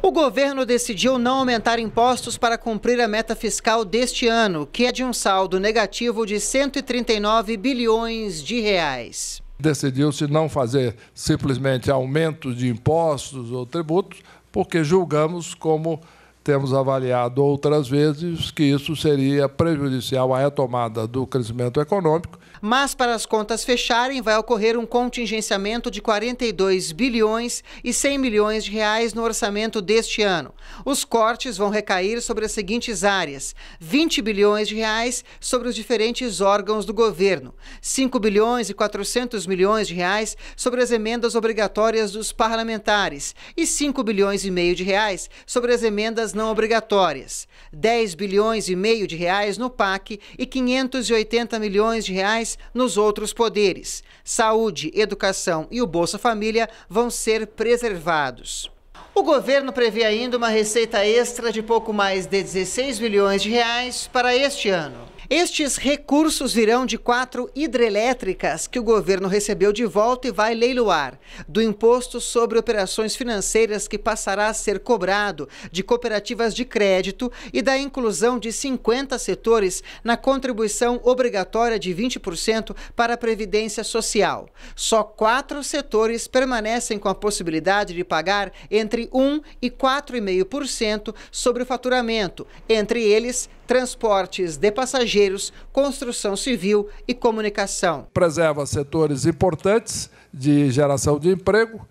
O governo decidiu não aumentar impostos para cumprir a meta fiscal deste ano, que é de um saldo negativo de 139 bilhões de reais. Decidiu-se não fazer simplesmente aumentos de impostos ou tributos, porque julgamos, como temos avaliado outras vezes, que isso seria prejudicial à retomada do crescimento econômico. Mas para as contas fecharem, vai ocorrer um contingenciamento de 42 bilhões e 100 milhões de reais no orçamento deste ano. Os cortes vão recair sobre as seguintes áreas: 20 bilhões de reais sobre os diferentes órgãos do governo, 5 bilhões e 400 milhões de reais sobre as emendas obrigatórias dos parlamentares e 5 bilhões e meio de reais sobre as emendas não obrigatórias, 10 bilhões e meio de reais no PAC e 580 milhões de reais nos outros poderes. Saúde, educação e o Bolsa Família vão ser preservados. O governo prevê ainda uma receita extra de pouco mais de 16 bilhões de reais para este ano. Estes recursos virão de 4 hidrelétricas que o governo recebeu de volta e vai leiloar, do imposto sobre operações financeiras que passará a ser cobrado, de cooperativas de crédito e da inclusão de 50 setores na contribuição obrigatória de 20% para a Previdência Social. Só 4 setores permanecem com a possibilidade de pagar entre 1% e 4,5% sobre o faturamento, entre eles transportes de passageiros, construção civil e comunicação. Preserva setores importantes de geração de emprego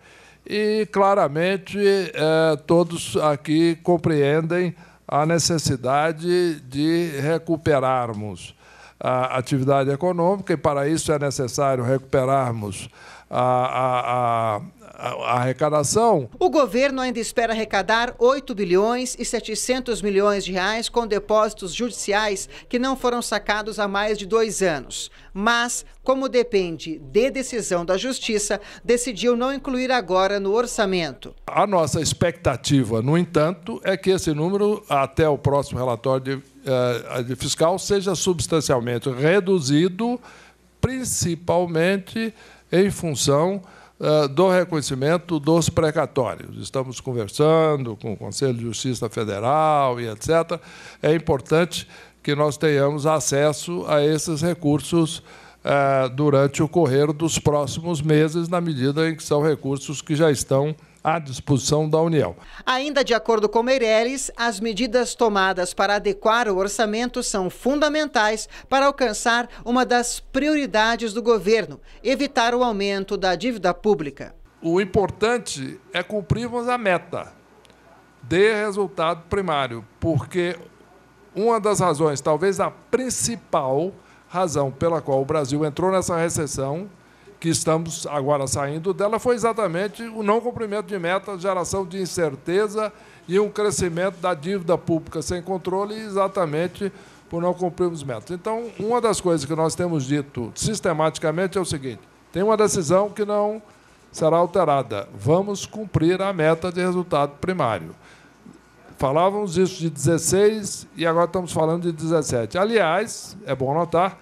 e, claramente, todos aqui compreendem a necessidade de recuperarmos a atividade econômica e, para isso, é necessário recuperarmos a arrecadação. O governo ainda espera arrecadar 8 bilhões e 700 milhões de reais com depósitos judiciais que não foram sacados há mais de 2 anos. Mas, como depende de decisão da Justiça, decidiu não incluir agora no orçamento. A nossa expectativa, no entanto, é que esse número, até o próximo relatório de fiscal, seja substancialmente reduzido, principalmente em função do reconhecimento dos precatórios. Estamos conversando com o Conselho de Justiça Federal e etc. É importante que nós tenhamos acesso a esses recursos durante o correr dos próximos meses, na medida em que são recursos que já estão à disposição da União. Ainda de acordo com Meirelles, as medidas tomadas para adequar o orçamento são fundamentais para alcançar uma das prioridades do governo, evitar o aumento da dívida pública. O importante é cumprirmos a meta de resultado primário, porque uma das razões, talvez a principal razão pela qual o Brasil entrou nessa recessão, que estamos agora saindo dela, foi exatamente o não cumprimento de metas, geração de incerteza e um crescimento da dívida pública sem controle, exatamente por não cumprirmos metas. Então, uma das coisas que nós temos dito sistematicamente é o seguinte: tem uma decisão que não será alterada, vamos cumprir a meta de resultado primário. Falávamos isso de 16 e agora estamos falando de 17. Aliás, é bom notar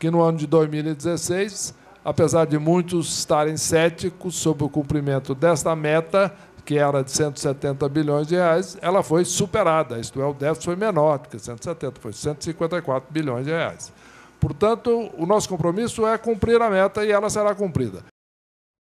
que no ano de 2016... apesar de muitos estarem céticos sobre o cumprimento desta meta, que era de 170 bilhões de reais, ela foi superada, isto é, o déficit foi menor, porque 170 foi 154 bilhões de reais. Portanto, o nosso compromisso é cumprir a meta e ela será cumprida.